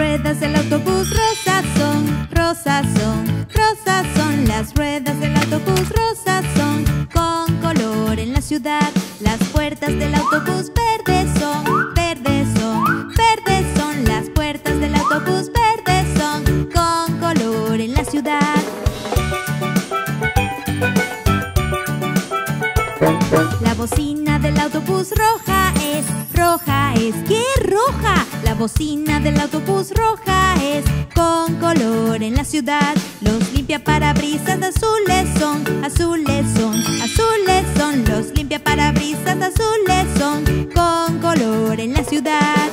ruedas del autobús rosas son, rosas son. Las ruedas del autobús rosas son, con color en la ciudad. Las puertas del autobús verdes son, verdes son, verdes son. Las puertas del autobús verdes son, con color en la ciudad. La bocina del autobús roja es, ¡qué roja! La bocina del autobús roja es, con color en la ciudad. Los limpiaparabrisas azules son, azules son, azules son. Los limpiaparabrisas azules son, con color en la ciudad.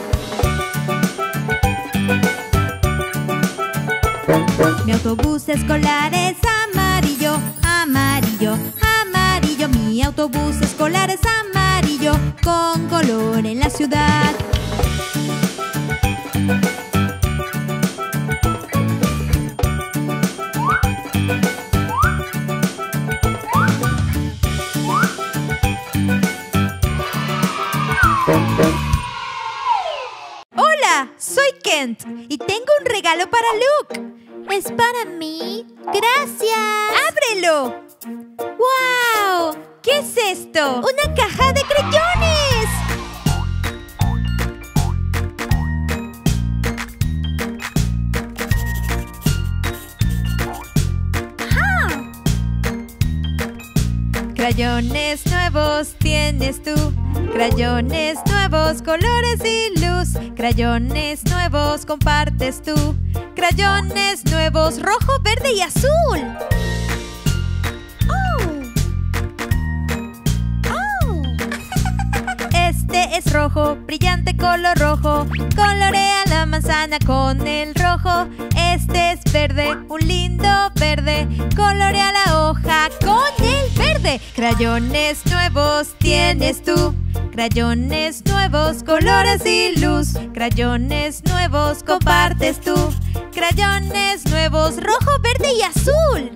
Mi autobús escolar es amarillo, amarillo, amarillo. Mi autobús escolar es amarillo, con color en la ciudad. Hola, soy Kent y tengo un regalo para Luke. ¿Es para mí? ¡Gracias! ¡Ábrelo! ¡Wow! ¿Qué es esto? ¡Una caja de creyones! ¡Ah! Crayones nuevos tienes tú, crayones nuevos, colores y luz. Crayones nuevos compartes tú, crayones nuevos, rojo, verde y azul. Oh. Oh. Este es rojo, brillante color rojo, colorea la manzana con el rojo. Este es verde, un lindo verde, colorea la hoja con el verde. Crayones nuevos tienes tú, crayones nuevos, colores y luz. Crayones nuevos compartes tú, crayones nuevos, rojo, verde y azul.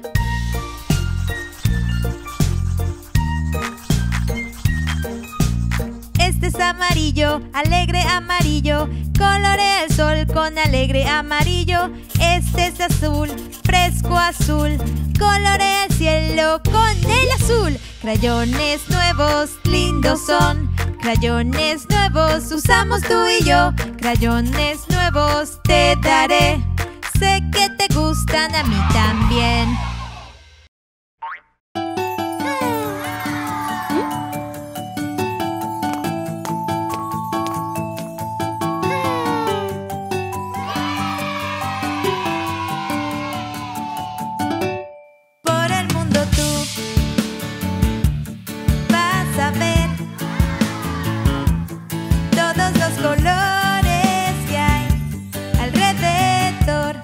Este es amarillo, alegre amarillo, colorea el sol con alegre amarillo. Este es azul, fresco azul, colorea el cielo con el azul. Crayones nuevos, lindos son, crayones nuevos, usamos tú y yo. Crayones nuevos te daré, sé que te gustan a mí también. Por el mundo tú vas a ver los colores que hay alrededor.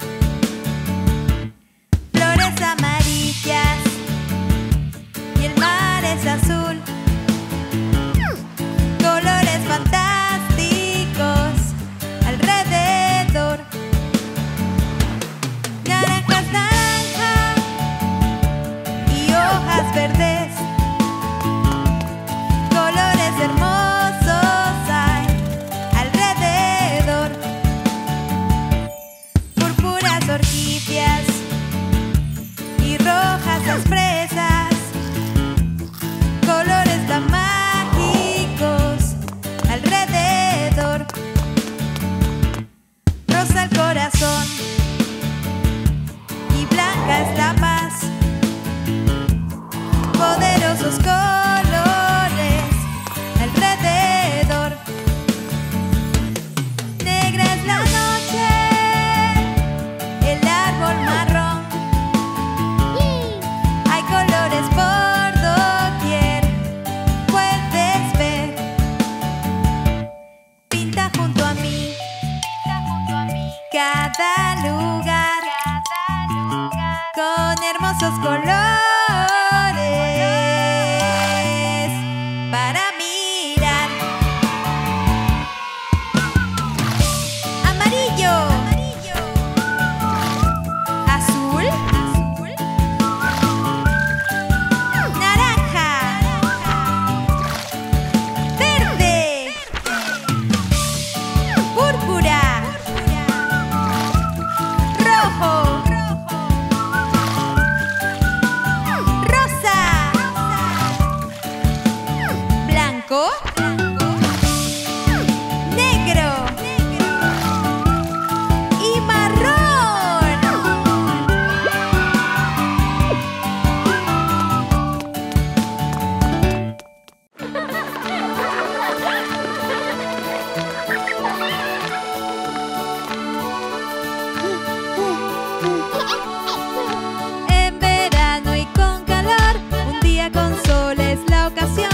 Flores amarillas y el mar es azul. Colores fantásticos alrededor. Naranjas, naranjas y hojas verdes. blanco, negro y marrón. En verano y con calor, un día con sol es la ocasión.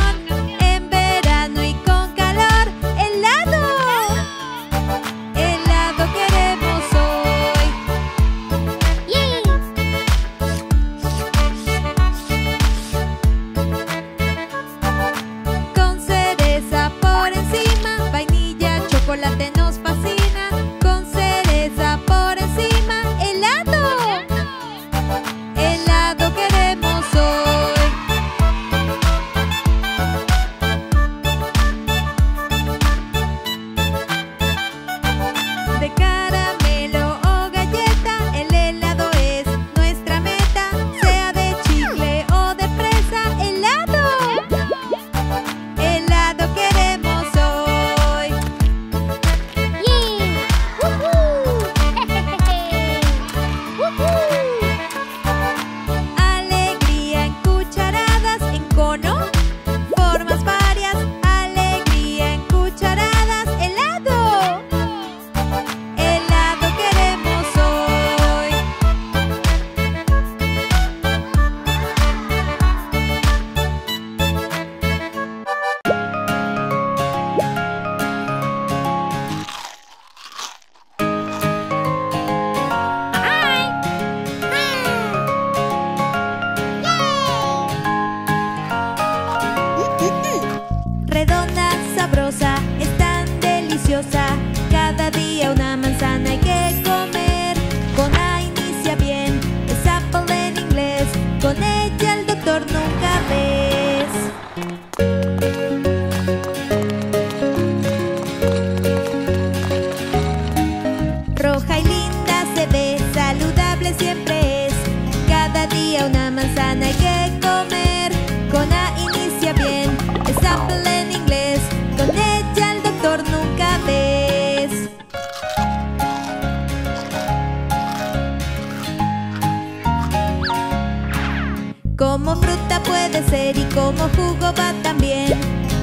Como fruta puede ser y como jugo va también.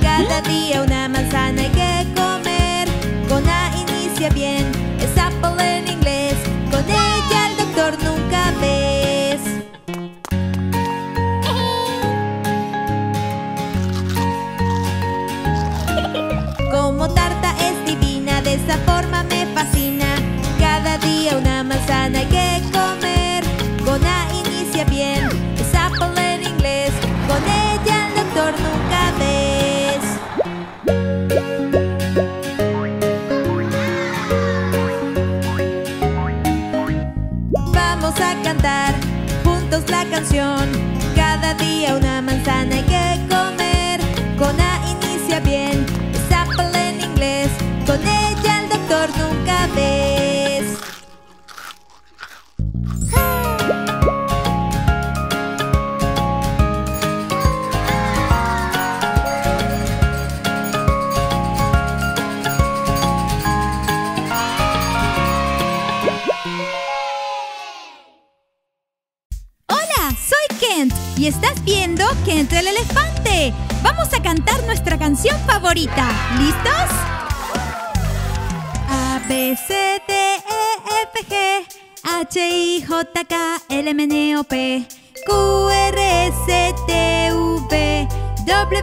Cada día una manzana hay que comer. Con A inicia bien, es apple en inglés. Con ella el doctor nunca ves. Como tarta es divina, de esa forma me fascina. Cada día una manzana hay que comer. Con A inicia bien. Con ella el doctor nunca ves. Vamos a cantar juntos la canción. Cada día una manzana hay que comer. Con A inicia bien, es apple en inglés. Con ella el doctor nunca ves. Y estás viendo Kent el Elefante. Vamos a cantar nuestra canción favorita. ¿Listos? A, B, C, D, E, F, G, H, I, J, K, L, M, N, O, P, Q, R, S, T, V, W,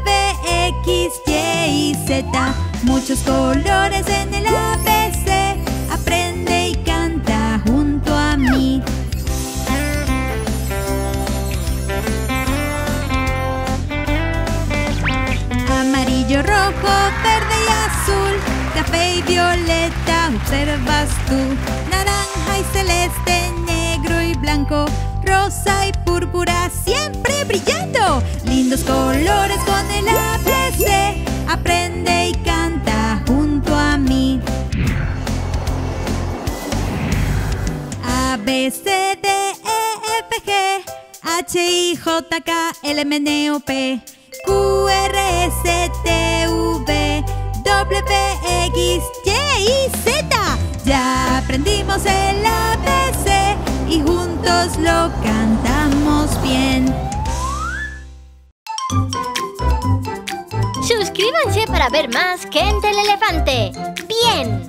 X, Y, Z. Muchos colores en el ABC. Aprende y canta junto a mí. Amarillo, rojo, verde y azul, café y violeta observas tú. Naranja y celeste, negro y blanco, rosa y púrpura siempre brillando. Lindos colores con el ABC, aprende y canta junto a mí. A, B, C, D, E, F, G, H, I, J, K, L, M, N, O, P, Q, R, RCTV WXYZ. Ya aprendimos el ABC y juntos lo cantamos bien. Suscríbanse para ver más Kent el Elefante. ¡Bien!